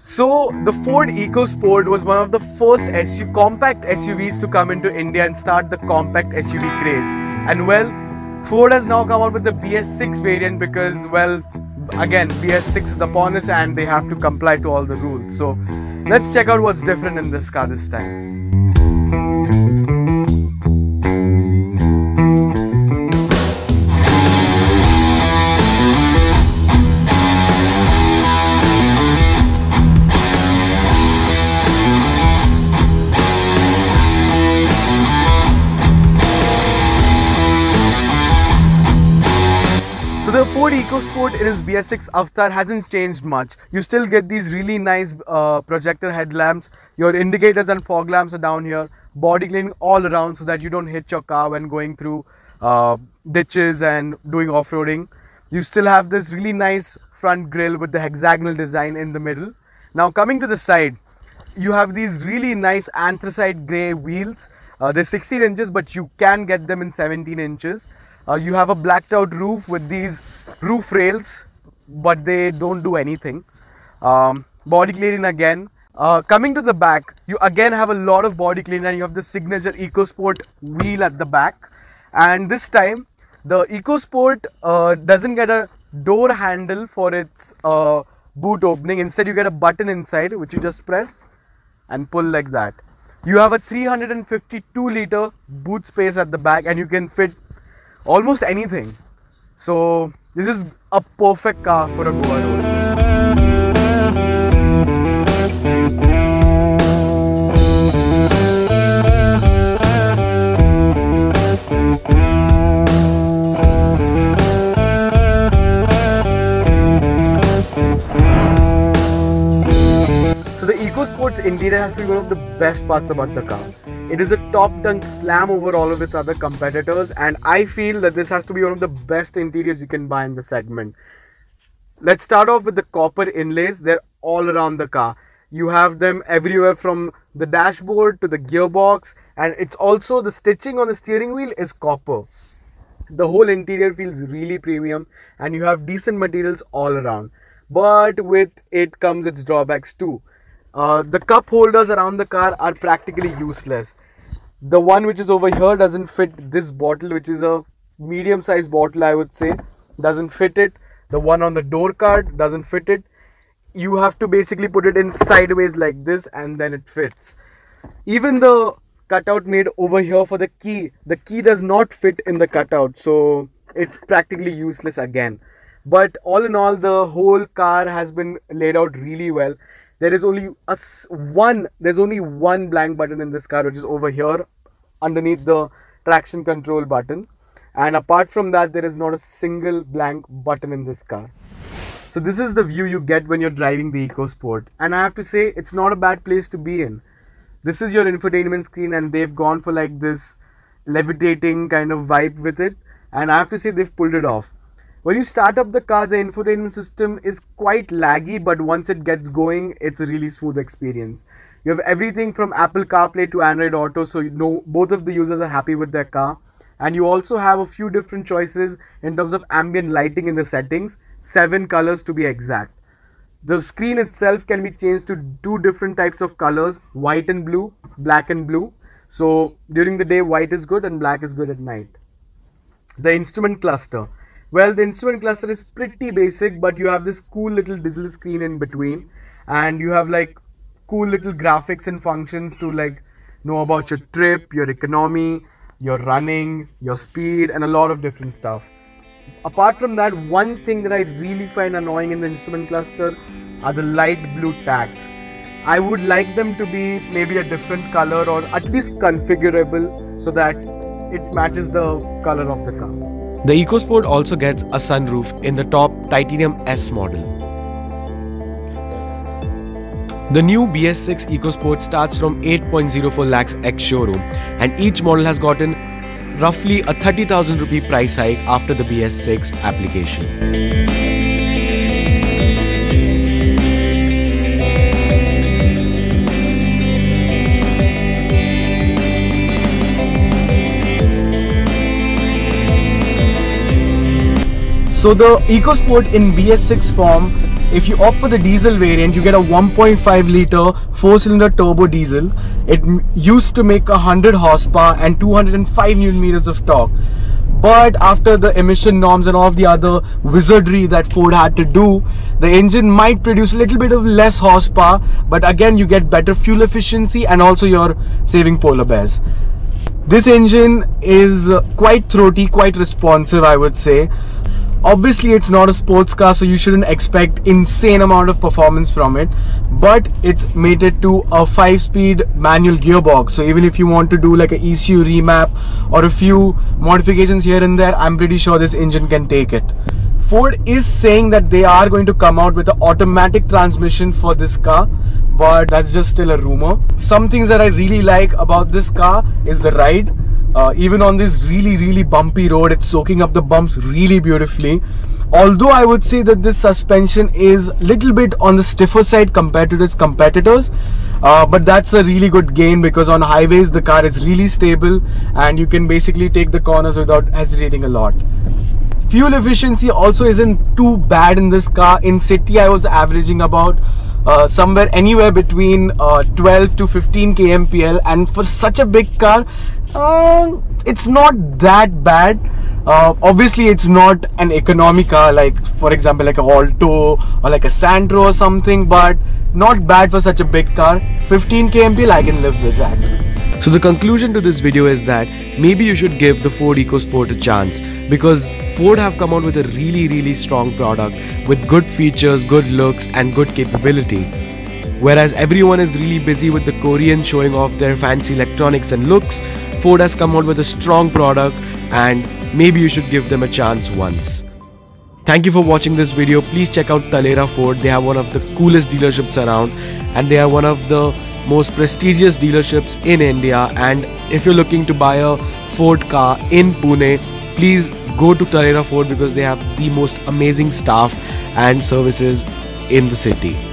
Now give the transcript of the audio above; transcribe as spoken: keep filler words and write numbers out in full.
So the Ford EcoSport was one of the first S U compact S U Vs to come into India and start the compact S U V craze. And well, Ford has now come out with the B S six variant because, well, again, B S six is upon us and they have to comply to all the rules. So let's check out what's different in this car this time. The Ford EcoSport in its B S six avatar hasn't changed much. You still get these really nice uh, projector headlamps, your indicators and fog lamps are down here, body cleaning all around so that you don't hit your car when going through uh, ditches and doing off-roading. You still have this really nice front grille with the hexagonal design in the middle. Now coming to the side, you have these really nice anthracite grey wheels. Uh, they're sixteen inches, but you can get them in seventeen inches. Uh, you have a blacked out roof with these roof rails, but they don't do anything. Um, body cleaning again. Uh, coming to the back, you again have a lot of body cleaning and you have the signature EcoSport wheel at the back. And this time, the EcoSport uh, doesn't get a door handle for its uh, boot opening. Instead, you get a button inside, which you just press and pull like that. You have a three hundred fifty-two litre boot space at the back and you can fit almost anything. So this is a perfect car for a goer. So the EcoSport's interior has to be one of the best parts about the car. It is a top-tongue slam over all of its other competitors, and I feel that this has to be one of the best interiors you can buy in the segment. Let's start off with the copper inlays. They're all around the car. You have them everywhere from the dashboard to the gearbox, and it's also the stitching on the steering wheel is copper. The whole interior feels really premium and you have decent materials all around. But with it comes its drawbacks too. Uh, the cup holders around the car are practically useless. The one which is over here doesn't fit this bottle, which is a medium sized bottle, I would say. Doesn't fit it. The one on the door card doesn't fit it. You have to basically put it in sideways like this and then it fits. Even the cutout made over here for the key, the key does not fit in the cutout, so it's practically useless again. But all in all, the whole car has been laid out really well. There is only a one, there's only one blank button in this car, which is over here underneath the traction control button. And apart from that, there is not a single blank button in this car. So this is the view you get when you're driving the EcoSport. And I have to say, it's not a bad place to be in. This is your infotainment screen and they've gone for like this levitating kind of vibe with it. And I have to say, they've pulled it off. When you start up the car, the infotainment system is quite laggy, but once it gets going, it's a really smooth experience. You have everything from Apple CarPlay to Android Auto, so you know both of the users are happy with their car. And you also have a few different choices in terms of ambient lighting in the settings, seven colors to be exact. The screen itself can be changed to two different types of colors, white and blue, black and blue. So during the day, white is good and black is good at night. The instrument cluster. Well, the instrument cluster is pretty basic, but you have this cool little digital screen in between and you have like cool little graphics and functions to like know about your trip, your economy, your running, your speed and a lot of different stuff. Apart from that, one thing that I really find annoying in the instrument cluster are the light blue tags. I would like them to be maybe a different color or at least configurable so that it matches the color of the car. The EcoSport also gets a sunroof in the top Titanium S model. The new B S six EcoSport starts from eight point zero four lakhs ex-showroom and each model has gotten roughly a thirty thousand rupee price hike after the B S six application. So the EcoSport in B S six form If you opt for the diesel variant, you get a one point five liter four-cylinder turbo diesel. It used to make one hundred horsepower and two hundred five newton meters of torque. But after the emission norms and all of the other wizardry that Ford had to do, the engine might produce a little bit of less horsepower, but again you get better fuel efficiency and also you're saving polar bears. This engine is quite throaty, quite responsive, I would say. Obviously it's not a sports car, so you shouldn't expect insane amount of performance from it, but it's mated to a five-speed manual gearbox, so even if you want to do like an E C U remap or a few modifications here and there, I'm pretty sure this engine can take it. Ford is saying that they are going to come out with an automatic transmission for this car, but that's just still a rumor. Some things that I really like about this car is the ride. Uh, even on this really really bumpy road, it's soaking up the bumps really beautifully. Although I would say that this suspension is little bit on the stiffer side compared to its competitors, uh, but that's a really good gain because on highways the car is really stable and you can basically take the corners without hesitating a lot. Fuel efficiency also isn't too bad in this car. In city I was averaging about Uh, somewhere anywhere between uh, twelve to fifteen kmpl, and for such a big car uh, it's not that bad. Uh, obviously it's not an economy car like for example like a Alto or like a Santro or something, but not bad for such a big car. fifteen kmpl, I can live with that. So the conclusion to this video is that maybe you should give the Ford EcoSport a chance, because Ford have come out with a really really strong product with good features, good looks and good capability. Whereas everyone is really busy with the Koreans showing off their fancy electronics and looks, Ford has come out with a strong product and maybe you should give them a chance once. Thank you for watching this video. Please check out Talera Ford. They have one of the coolest dealerships around and they are one of the most prestigious dealerships in India, and if you're looking to buy a Ford car in Pune, please go to Talera Ford because they have the most amazing staff and services in the city.